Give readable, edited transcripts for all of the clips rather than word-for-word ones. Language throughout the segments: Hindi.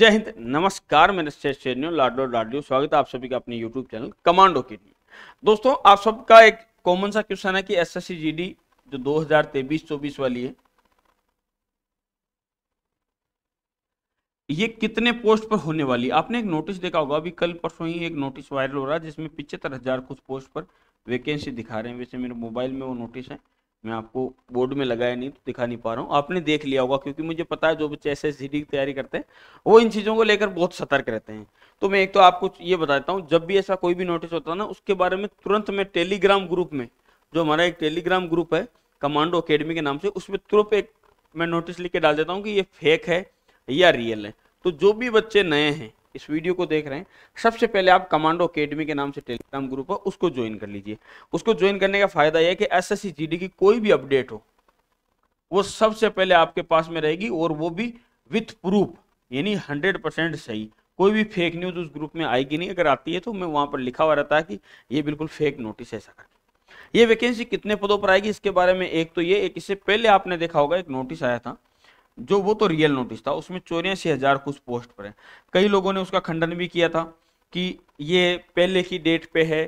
जय हिंद, नमस्कार। मेरे लाडलो स्वागत है आप सभी का अपने यूट्यूब चैनल कमांडो के लिए। दोस्तों, आप सबका एक कॉमन सा क्वेश्चन है कि एसएससी जीडी जो 2023-24 वाली है, ये कितने पोस्ट पर होने वाली। आपने एक नोटिस देखा होगा, अभी कल परसों ही एक नोटिस वायरल हो रहा है जिसमें 75,000 कुछ पोस्ट पर वैकेंसी दिखा रहे हैं। वैसे मेरे मोबाइल में वो नोटिस है, मैं आपको बोर्ड में लगाया नहीं तो दिखा नहीं पा रहा हूँ, आपने देख लिया होगा, क्योंकि मुझे पता है जो बच्चे एसएससीडी की तैयारी करते हैं वो इन चीज़ों को लेकर बहुत सतर्क रहते हैं। तो मैं एक तो आपको ये बताता हूँ, जब भी ऐसा कोई भी नोटिस होता है ना, उसके बारे में तुरंत मैं टेलीग्राम ग्रुप में, जो हमारा एक टेलीग्राम ग्रुप है कमांडो अकेडमी के नाम से, उसमें तुरंत एक मैं नोटिस लिख के डाल देता हूँ कि ये फेक है या रियल है। तो जो भी बच्चे नए हैं इस वीडियो को देख रहे हैं, सबसे पहले आप कमांडो अकेडमी के नाम से टेलीग्राम ग्रुप है उसको ज्वाइन कर लीजिए। उसको ज्वाइन करने का फायदा यह है कि एसएससी जीडी की कोई भी अपडेट हो वो सबसे पहले आपके पास में रहेगी, और वो भी विथ प्रूफ, यानी 100% सही। कोई भी फेक न्यूज उस ग्रुप में आएगी नहीं, अगर आती है तो मैं वहां पर लिखा हुआ रहता है कि ये बिल्कुल फेक नोटिस है। ऐसा करके ये वैकेंसी कितने पदों पर आएगी इसके बारे में एक तो ये, एक इससे पहले आपने देखा होगा एक नोटिस आया था जो वो तो रियल नोटिस था, उसमें 84,000 कुछ पोस्ट पर है। कई लोगों ने उसका खंडन भी किया था कि ये पहले की डेट पे है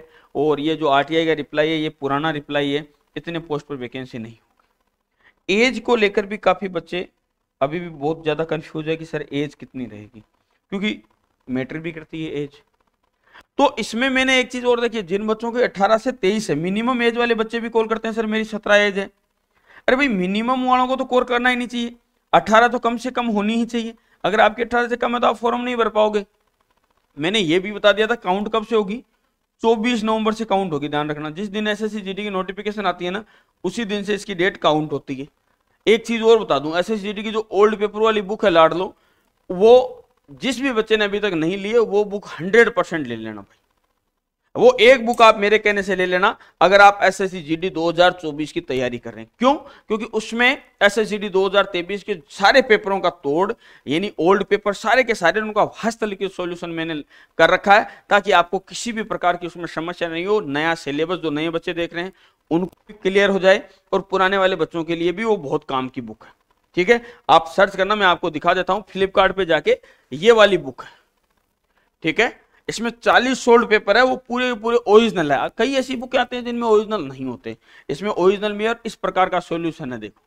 और ये जो आरटीआई का रिप्लाई है ये पुराना रिप्लाई है, इतने पोस्ट पर वैकेंसी नहीं होगी। एज को लेकर भी काफ़ी बच्चे अभी भी बहुत ज़्यादा कन्फ्यूज है कि सर एज कितनी रहेगी, क्योंकि मैटर भी करती है एज। तो इसमें मैंने एक चीज़ और देखी, जिन बच्चों की 18 से 23 है मिनिमम एज वाले बच्चे भी कॉल करते हैं सर मेरी 17 एज है। अरे भाई, मिनिमम वालों को तो कॉल करना ही नहीं चाहिए, 18 तो कम से कम होनी ही चाहिए। अगर आपके 18 से कम है तो आप फॉर्म नहीं भर पाओगे। मैंने ये भी बता दिया था काउंट कब से होगी, 24 नवंबर से काउंट होगी, ध्यान रखना। जिस दिन एसएससी जीडी की नोटिफिकेशन आती है ना, उसी दिन से इसकी डेट काउंट होती है। एक चीज़ और बता दूं, एसएससी जीडी की जो ओल्ड पेपर वाली बुक है लाडलो, वो जिस भी बच्चे ने अभी तक नहीं लिए वो बुक 100% ले लेना भाई। वो एक बुक आप मेरे कहने से ले लेना अगर आप एसएससी जीडी 2024 की तैयारी कर रहे हैं। क्यों? क्योंकि उसमें एसएससी जीडी 2023 के सारे पेपरों का तोड़, यानी ओल्ड पेपर सारे के सारे उनका हस्तलिखित सॉल्यूशन मैंने कर रखा है, ताकि आपको किसी भी प्रकार की उसमें समस्या नहीं हो। नया सिलेबस जो नए बच्चे देख रहे हैं उनको भी क्लियर हो जाए, और पुराने वाले बच्चों के लिए भी वो बहुत काम की बुक है। ठीक है, आप सर्च करना, मैं आपको दिखा देता हूँ, फ्लिपकार्ट पर जाके ये वाली बुक है। ठीक है, इसमें 40 ओल्ड पेपर है, वो पूरे पूरे ओरिजिनल है। कई ऐसी बुकें आते हैं जिनमें ओरिजिनल नहीं होते, इसमें ओरिजिनल में और इस प्रकार का सॉल्यूशन है। देखो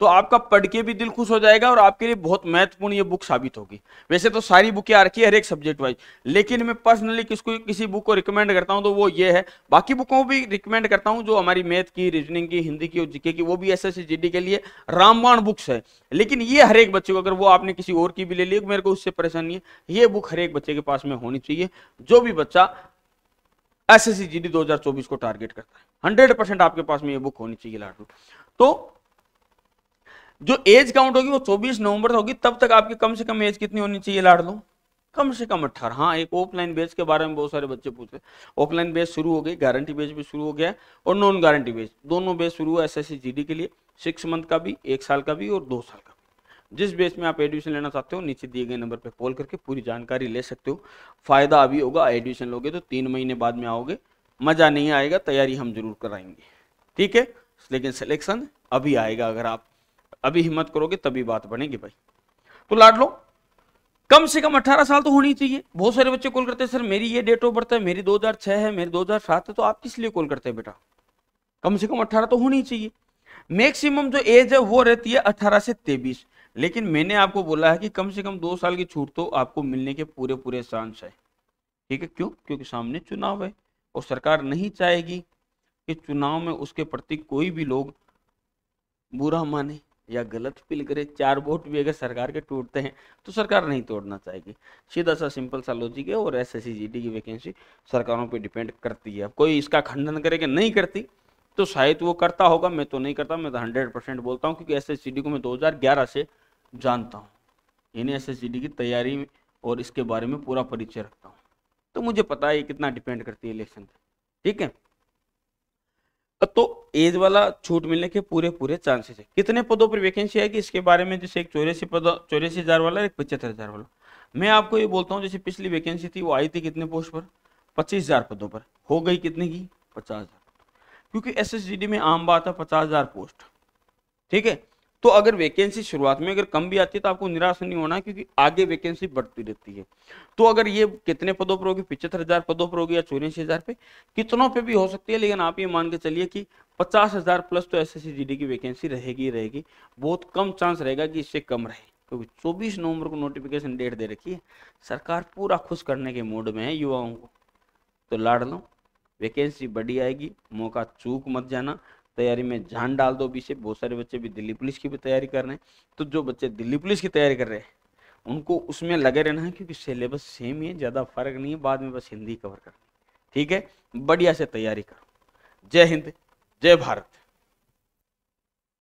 तो आपका पढ़ के भी दिल खुश हो जाएगा और आपके लिए बहुत महत्वपूर्ण ये बुक साबित होगी। वैसे तो सारी बुकें आ रखी है हर एक सब्जेक्ट वाइज, लेकिन मैं पर्सनली किसी बुक को रिकमेंड करता हूँ तो वो ये है। बाकी बुकों को भी रिकमेंड करता हूँ, जो हमारी मैथ की, रीजनिंग की, हिंदी की और जीके की, वो भी एसएससी जीडी के लिए रामबाण बुक्स है। लेकिन ये हर एक बच्चे को, अगर वो आपने किसी और की भी ले ली, मेरे को उससे परेशानी है, ये बुक हर एक बच्चे के पास में होनी चाहिए जो भी बच्चा एसएससी जीडी 2024 को टारगेट करता है। 100% आपके पास में ये बुक होनी चाहिए लाडू। तो जो एज काउंट होगी वो 24 नवंबर से होगी, तब तक आपकी कम से कम एज कितनी होनी चाहिए लाड लो, कम से कम 18। हाँ, एक ऑफलाइन बैच के बारे में बहुत सारे बच्चे पूछ रहे हैं, ऑफलाइन बैच शुरू हो गई, गारंटी बैच भी शुरू हो गया और नॉन गारंटी बैच, दोनों बैच शुरू हुआ एसएससी जीडी के लिए। 6 मंथ का भी, 1 साल का भी और 2 साल का भी। जिस बैच में आप एडमिशन लेना चाहते हो नीचे दिए गए नंबर पर कॉल करके पूरी जानकारी ले सकते हो। फायदा अभी होगा, एडमिशन लोगे तो 3 महीने बाद में आओगे, मज़ा नहीं आएगा। तैयारी हम जरूर कराएंगे, ठीक है, लेकिन सिलेक्शन अभी आएगा। अगर आप अभी हिम्मत करोगे तभी बात बनेगी भाई। तो लाडलो कम से कम 18 साल तो होनी चाहिए। बहुत सारे बच्चे कॉल करते हैं सर मेरी ये डेट ऑफ बर्थ है, मेरी 2006 है, मेरी 2007 है। तो आप किस लिए कॉल करते हैं बेटा? कम से कम 18 तो होनी चाहिए। मैक्सिमम जो एज है वो रहती है 18 से 23, लेकिन मैंने आपको बोला है कि कम से कम 2 साल की छूट तो आपको मिलने के पूरे पूरे चांस है। ठीक है, क्यों? क्योंकि सामने चुनाव है और सरकार नहीं चाहेगी कि चुनाव में उसके प्रति कोई भी लोग बुरा माने या गलत फील करे। 4 वोट भी अगर सरकार के टूटते हैं तो सरकार नहीं तोड़ना चाहेगी। सीधा सा सिंपल सा लॉजिक है, और एसएससी जीडी की वैकेंसी सरकारों पे डिपेंड करती है। कोई इसका खंडन करे कि नहीं करती, तो शायद वो करता होगा, मैं तो नहीं करता। मैं तो 100% बोलता हूँ, क्योंकि एसएससी जीडी को मैं 2011 से जानता हूँ, यानी एसएससी जीडी की तैयारी और इसके बारे में पूरा परिचय रखता हूँ, तो मुझे पता है ये कितना डिपेंड करती है इलेक्शन पे। ठीक है, तो एज वाला छूट मिलने के पूरे पूरे चांसेस है। कितने पदों पर वैकेंसी आएगी इसके बारे में, जैसे एक 84,000 वाला, एक 75,000 वाला। मैं आपको ये बोलता हूँ, जैसे पिछली वैकेंसी थी वो आई थी कितने पोस्ट पर, 25,000 पदों पर, हो गई कितने की, 50,000, क्योंकि एसएससीडी में आम बात है 50,000 पोस्ट। ठीक है, तो अगर वैकेंसी शुरुआत में अगर कम भी आती है तो आपको निराश नहीं होना, क्योंकि आगे वैकेंसी बढ़ती रहती है। तो अगर ये कितने पदों पर होगी, 75,000 पदों पर होगी या 84,000 पे, कितनों पे भी हो सकती है, लेकिन आप ये मान के चलिए कि 50,000 प्लस तो एसएससी जीडी की वैकेंसी रहेगी रहेगी। बहुत कम चांस रहेगा कि इससे कम रहे, क्योंकि 24 नवंबर को नोटिफिकेशन डेट दे रखी है। सरकार पूरा खुश करने के मूड में है युवाओं को, तो लाड़ लो, वैकेंसी बड़ी आएगी, मौका चूक मत जाना, तैयारी में जान डाल दो। अभी से बहुत सारे बच्चे भी दिल्ली पुलिस की भी तैयारी कर रहे हैं, तो जो बच्चे दिल्ली पुलिस की तैयारी कर रहे हैं उनको उसमें लगे रहना है, क्योंकि सिलेबस सेम ही है, ज़्यादा फर्क नहीं है, बाद में बस हिंदी कवर करना। ठीक है, बढ़िया से तैयारी करो। जय हिंद, जय भारत।